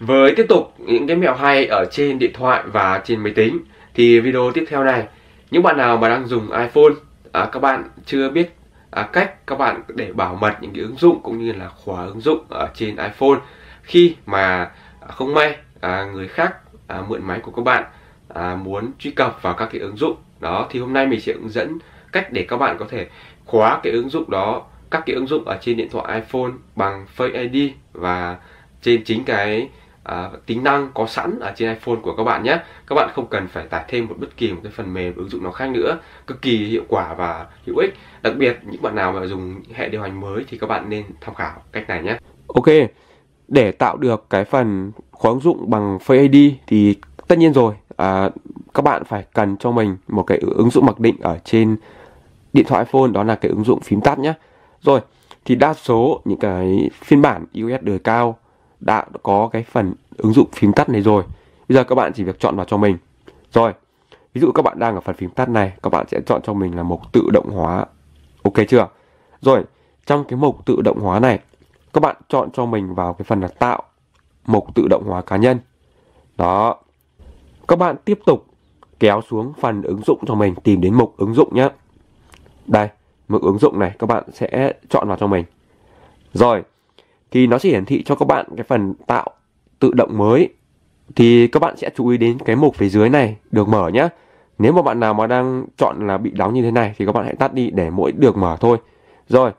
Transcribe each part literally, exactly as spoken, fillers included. Với tiếp tục những cái mẹo hay ở trên điện thoại và trên máy tính, thì video tiếp theo này, những bạn nào mà đang dùng iPhone, à, các bạn chưa biết à, cách các bạn để bảo mật những cái ứng dụng cũng như là khóa ứng dụng ở trên iPhone khi mà à, không may à, người khác à, mượn máy của các bạn à, muốn truy cập vào các cái ứng dụng đó, thì hôm nay mình sẽ hướng dẫn cách để các bạn có thể khóa cái ứng dụng đó, các cái ứng dụng ở trên điện thoại iPhone bằng Face i đê và trên chính cái à, tính năng có sẵn ở trên iPhone của các bạn nhé. Các bạn không cần phải tải thêm một bất kỳ một cái phần mềm ứng dụng nào khác nữa, cực kỳ hiệu quả và hữu ích. Đặc biệt những bạn nào mà dùng hệ điều hành mới thì các bạn nên tham khảo cách này nhé. Ok, để tạo được cái phần khóa ứng dụng bằng Face i đê thì tất nhiên rồi, à, các bạn phải cần cho mình một cái ứng dụng mặc định ở trên điện thoại iPhone, đó là cái ứng dụng phím tắt nhé. Rồi, thì đa số những cái phiên bản iOS đời cao đã có cái phần ứng dụng phím tắt này rồi. Bây giờ các bạn chỉ việc chọn vào cho mình. Rồi, ví dụ các bạn đang ở phần phím tắt này, các bạn sẽ chọn cho mình là mục tự động hóa. Ok chưa? Rồi, trong cái mục tự động hóa này, các bạn chọn cho mình vào cái phần là tạo mục tự động hóa cá nhân. Đó. Các bạn tiếp tục kéo xuống phần ứng dụng cho mình, tìm đến mục ứng dụng nhé. Đây, mục ứng dụng này các bạn sẽ chọn vào cho mình. Rồi, thì nó sẽ hiển thị cho các bạn cái phần tạo tự động mới. Thì các bạn sẽ chú ý đến cái mục phía dưới này được mở nhé. Nếu mà bạn nào mà đang chọn là bị đóng như thế này thì các bạn hãy tắt đi để mỗi được mở thôi. Rồi,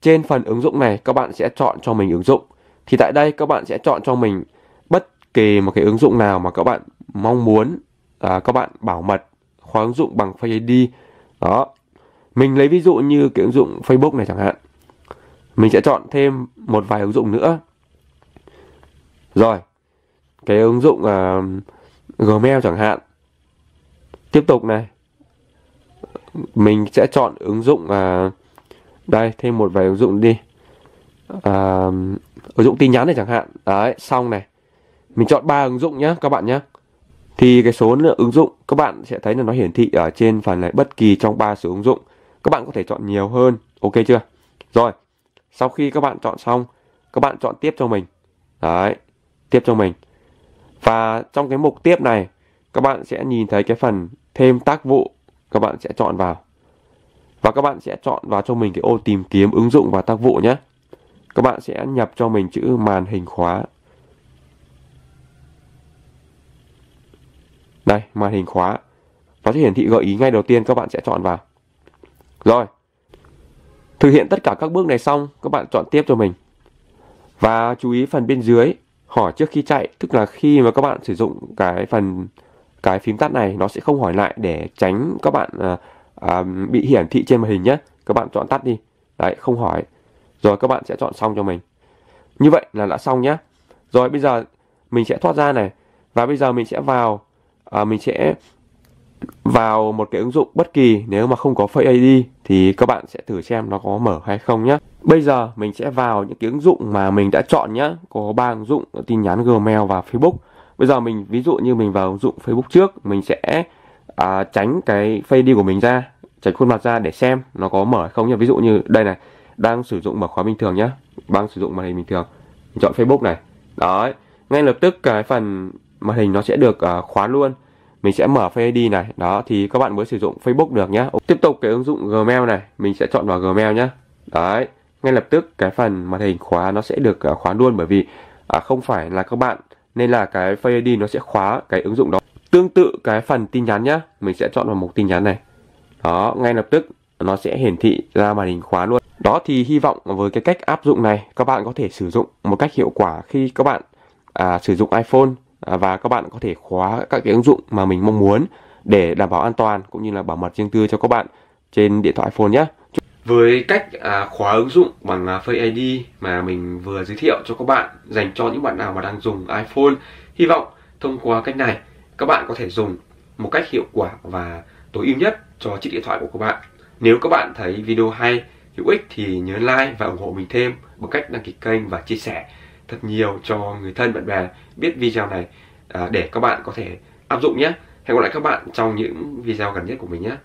trên phần ứng dụng này các bạn sẽ chọn cho mình ứng dụng. Thì tại đây các bạn sẽ chọn cho mình bất kỳ một cái ứng dụng nào mà các bạn mong muốn à, các bạn bảo mật khóa ứng dụng bằng Face i đê. Đó, mình lấy ví dụ như cái ứng dụng Facebook này chẳng hạn. Mình sẽ chọn thêm một vài ứng dụng nữa. Rồi, cái ứng dụng uh, Gmail chẳng hạn. Tiếp tục này, mình sẽ chọn ứng dụng uh, đây, thêm một vài ứng dụng đi. uh, Ứng dụng tin nhắn này chẳng hạn. Đấy, xong này. Mình chọn ba ứng dụng nhé các bạn nhé. Thì cái số lượng ứng dụng các bạn sẽ thấy là nó hiển thị ở trên phần này, bất kỳ trong ba số ứng dụng. Các bạn có thể chọn nhiều hơn, ok chưa? Rồi, sau khi các bạn chọn xong, các bạn chọn tiếp cho mình. Đấy, tiếp cho mình. Và trong cái mục tiếp này, các bạn sẽ nhìn thấy cái phần thêm tác vụ, các bạn sẽ chọn vào. Và các bạn sẽ chọn vào cho mình cái ô tìm kiếm ứng dụng và tác vụ nhé. Các bạn sẽ nhập cho mình chữ màn hình khóa. Đây, màn hình khóa. Nó sẽ hiển thị gợi ý ngay đầu tiên, các bạn sẽ chọn vào. Rồi, thực hiện tất cả các bước này xong, các bạn chọn tiếp cho mình. Và chú ý phần bên dưới, hỏi trước khi chạy, tức là khi mà các bạn sử dụng cái phần cái phím tắt này, nó sẽ không hỏi lại để tránh các bạn à, à, bị hiển thị trên màn hình nhé. Các bạn chọn tắt đi. Đấy, không hỏi. Rồi, các bạn sẽ chọn xong cho mình. Như vậy là đã xong nhé. Rồi, bây giờ mình sẽ thoát ra này. Và bây giờ mình sẽ vào à, mình sẽ vào một cái ứng dụng bất kỳ. Nếu mà không có Face i đê thì các bạn sẽ thử xem nó có mở hay không nhé. Bây giờ mình sẽ vào những cái ứng dụng mà mình đã chọn nhé. Có ba ứng dụng tin nhắn, Gmail và Facebook. Bây giờ mình ví dụ như mình vào ứng dụng Facebook trước. Mình sẽ à, tránh cái Face i đê của mình ra, tránh khuôn mặt ra để xem nó có mở hay không nhé. Ví dụ như đây này, đang sử dụng mở khóa bình thường nhé, đang sử dụng màn hình bình thường. Mình chọn Facebook này. Đấy, ngay lập tức cái phần màn hình nó sẽ được à, khóa luôn. Mình sẽ mở Face i đê này. Đó, thì các bạn mới sử dụng Facebook được nhé. Tiếp tục cái ứng dụng Gmail này. Mình sẽ chọn vào Gmail nhé. Đấy, ngay lập tức cái phần màn hình khóa nó sẽ được khóa luôn. Bởi vì à, không phải là các bạn, nên là cái Face i đê nó sẽ khóa cái ứng dụng đó. Tương tự cái phần tin nhắn nhé. Mình sẽ chọn vào mục tin nhắn này. Đó, ngay lập tức nó sẽ hiển thị ra màn hình khóa luôn. Đó, thì hy vọng với cái cách áp dụng này, các bạn có thể sử dụng một cách hiệu quả khi các bạn à, sử dụng iPhone. Và các bạn có thể khóa các cái ứng dụng mà mình mong muốn để đảm bảo an toàn cũng như là bảo mật riêng tư cho các bạn trên điện thoại iPhone nhé. Với cách khóa ứng dụng bằng Face i đê mà mình vừa giới thiệu cho các bạn dành cho những bạn nào mà đang dùng iPhone, hy vọng thông qua cách này các bạn có thể dùng một cách hiệu quả và tối ưu nhất cho chiếc điện thoại của các bạn. Nếu các bạn thấy video hay, hữu ích thì nhớ like và ủng hộ mình thêm bằng cách đăng ký kênh và chia sẻ thật nhiều cho người thân bạn bè biết video này để các bạn có thể áp dụng nhé. Hẹn gặp lại các bạn trong những video gần nhất của mình nhé.